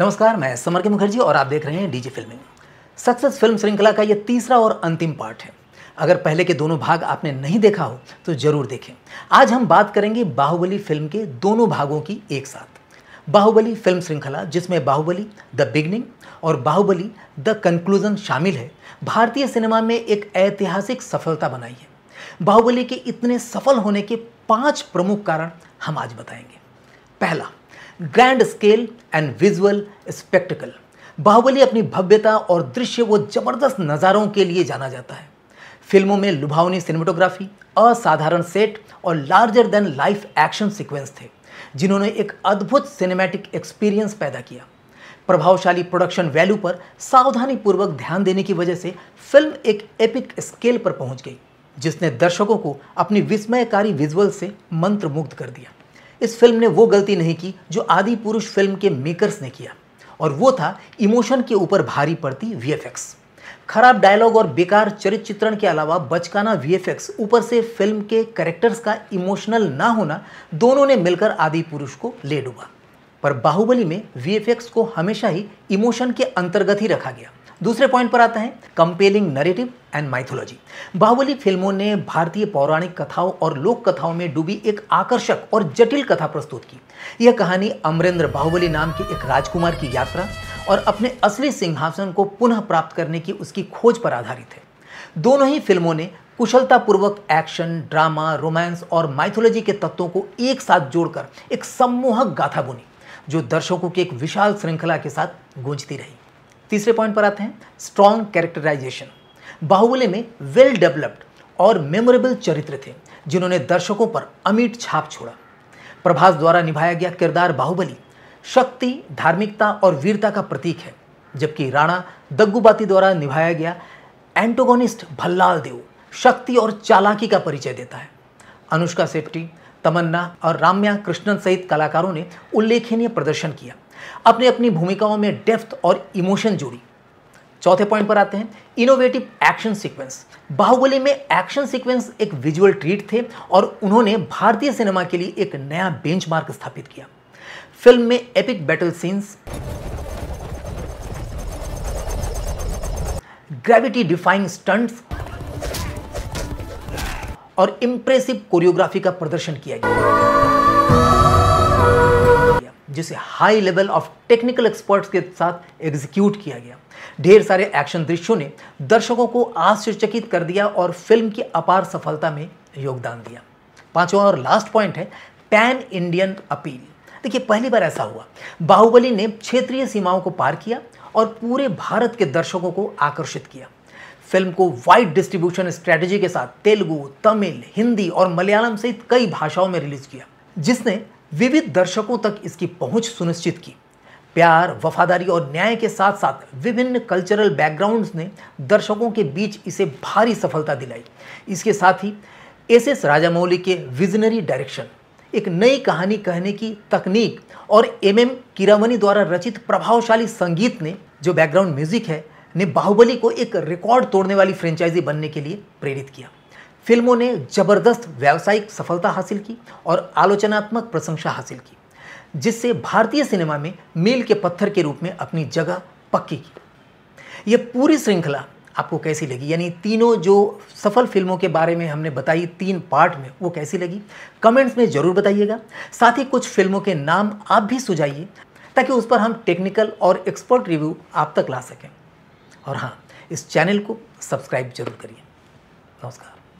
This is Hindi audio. नमस्कार, मैं समर के मुखर्जी और आप देख रहे हैं डीजी फिल्मिंग। सक्सेस फिल्म श्रृंखला का ये तीसरा और अंतिम पार्ट है। अगर पहले के दोनों भाग आपने नहीं देखा हो तो जरूर देखें। आज हम बात करेंगे बाहुबली फिल्म के दोनों भागों की एक साथ। बाहुबली फिल्म श्रृंखला, जिसमें बाहुबली द बिगनिंग और बाहुबली द कंक्लूजन शामिल है, भारतीय सिनेमा में एक ऐतिहासिक सफलता बनाई है। बाहुबली के इतने सफल होने के 5 प्रमुख कारण हम आज बताएंगे। पहला, grand scale and visual spectacle. Baahubali अपनी भव्यता और दृश्य व जबरदस्त नज़ारों के लिए जाना जाता है। फिल्मों में लुभावनी सिनेमेटोग्राफी, असाधारण सेट और larger than life action sequence थे, जिन्होंने एक अद्भुत सिनेमैटिक एक्सपीरियंस पैदा किया। प्रभावशाली प्रोडक्शन वैल्यू पर सावधानीपूर्वक ध्यान देने की वजह से फिल्म एक एपिक स्केल पर पहुंच गई, जिसने दर्शकों को अपनी विस्मयकारी विजुअल से मंत्रमुग्ध कर दिया। इस फिल्म ने वो गलती नहीं की जो आदिपुरुष फिल्म के मेकर्स ने किया, और वो था इमोशन के ऊपर भारी पड़ती वीएफएक्स। खराब डायलॉग और बेकार चरित्र चित्रण के अलावा बचकाना वीएफएक्स, ऊपर से फिल्म के कैरेक्टर्स का इमोशनल ना होना, दोनों ने मिलकर आदिपुरुष को ले डूबा। पर बाहुबली में वीएफएक्स को हमेशा ही इमोशन के अंतर्गत ही रखा गया। दूसरे पॉइंट पर आते हैं compelling narrative and mythology. Baahubali फिल्मों ने भारतीय पौराणिक कथाओं और लोक कथाओं में डूबी एक आकर्षक और जटिल कथा प्रस्तुत की। यह कहानी अमरेंद्र बाहुबली नाम के एक राजकुमार की यात्रा और अपने असली सिंहासन को पुनः प्राप्त करने की उसकी खोज पर आधारित है। दोनों ही फिल्मों ने कुशलतापूर्वक एक्शन, ड्रामा, रोमांस और माइथोलॉजी के तत्वों को एक साथ जोड़कर एक सम्मोहक गाथा बुनी, जो दर्शकों की एक विशाल श्रृंखला के साथ गूंजती रही। तीसरे पॉइंट पर आते हैं स्ट्रॉन्ग कैरेक्टराइजेशन। बाहुबली में वेल डेवलप्ड और मेमोरेबल चरित्र थे, जिन्होंने दर्शकों पर अमिट छाप छोड़ा। प्रभास द्वारा निभाया गया किरदार बाहुबली शक्ति, धार्मिकता और वीरता का प्रतीक है, जबकि राणा दग्गुबाती द्वारा निभाया गया एंटोगोनिस्ट भल्लाल देव शक्ति और चालाकी का परिचय देता है। अनुष्का शेट्टी, तमन्ना और राम्या कृष्णन सहित कलाकारों ने उल्लेखनीय प्रदर्शन किया, अपने अपनी भूमिकाओं में डेप्थ और इमोशन जोड़ी। चौथे पॉइंट पर आते हैं इनोवेटिव एक्शन सीक्वेंस। बाहुबली में एक्शन सीक्वेंस एक विजुअल ट्रीट थे और उन्होंने भारतीय सिनेमा के लिए एक नया बेंचमार्क स्थापित किया। फिल्म में epic battle scenes, gravity defying stunts और इंप्रेसिव कोरियोग्राफी का प्रदर्शन किया गया, जिसे high level of technical experts के साथ एग्जीक्यूट किया गया। ढेर सारे एक्शन दृश्यों ने दर्शकों को आश्चर्यचकित कर दिया और फिल्म की अपार सफलता में योगदान दिया। पांचवा और लास्ट पॉइंट है पैन इंडियन अपील। देखिए, पहली बार ऐसा हुआ, बाहुबली ने क्षेत्रीय सीमाओं को पार किया और पूरे भारत के दर्शकों को आकर्षित किया। फिल्म को वाइड डिस्ट्रीब्यूशन स्ट्रेटजी के साथ तेलुगु, तमिल, हिंदी और मलयालम सहित कई भाषाओं में रिलीज किया, जिसने विविध दर्शकों तक इसकी पहुंच सुनिश्चित की। प्यार, वफादारी और न्याय के साथ साथ विभिन्न कल्चरल बैकग्राउंड्स ने दर्शकों के बीच इसे भारी सफलता दिलाई। इसके साथ ही एस. एस. राजामौली के विजनरी डायरेक्शन, एक नई कहानी कहने की तकनीक और एम. एम. कीरावनी द्वारा रचित प्रभावशाली संगीत ने, जो बैकग्राउंड म्यूजिक है, ने बाहुबली को एक रिकॉर्ड तोड़ने वाली फ्रेंचाइजी बनने के लिए प्रेरित किया। फिल्मों ने जबरदस्त व्यावसायिक सफलता हासिल की और आलोचनात्मक प्रशंसा हासिल की, जिससे भारतीय सिनेमा में मील के पत्थर के रूप में अपनी जगह पक्की की। यह पूरी श्रृंखला आपको कैसी लगी, यानी तीनों जो सफल फिल्मों के बारे में हमने बताई 3 पार्ट में, वो कैसी लगी कमेंट्स में ज़रूर बताइएगा। साथ ही कुछ फिल्मों के नाम आप भी सुझाइए, ताकि उस पर हम टेक्निकल और एक्सपर्ट रिव्यू आप तक ला सकें। और हाँ, इस चैनल को सब्सक्राइब जरूर करिए। नमस्कार।